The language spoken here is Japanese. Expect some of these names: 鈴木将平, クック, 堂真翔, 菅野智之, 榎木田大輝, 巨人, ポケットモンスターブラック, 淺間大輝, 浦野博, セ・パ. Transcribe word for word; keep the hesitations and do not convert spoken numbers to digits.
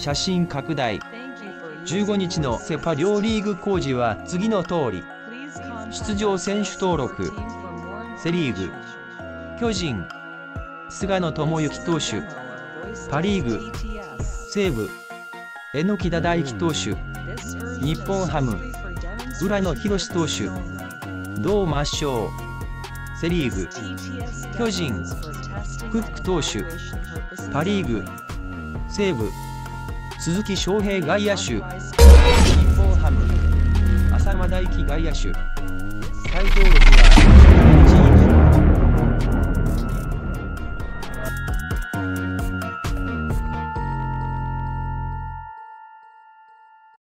写真拡大。じゅうごにちのセ・パ両リーグ公示は次の通り。出場選手登録、セ・リーグ、巨人、菅野智之投手、パ・リーグ、西武、榎木田大輝投手、日本ハム、浦野博投手、堂真翔、セ・リーグ、巨人、クック投手、パ・リーグ、西武、鈴木将平外野手、日本ハム、淺間大輝外野手。再登録は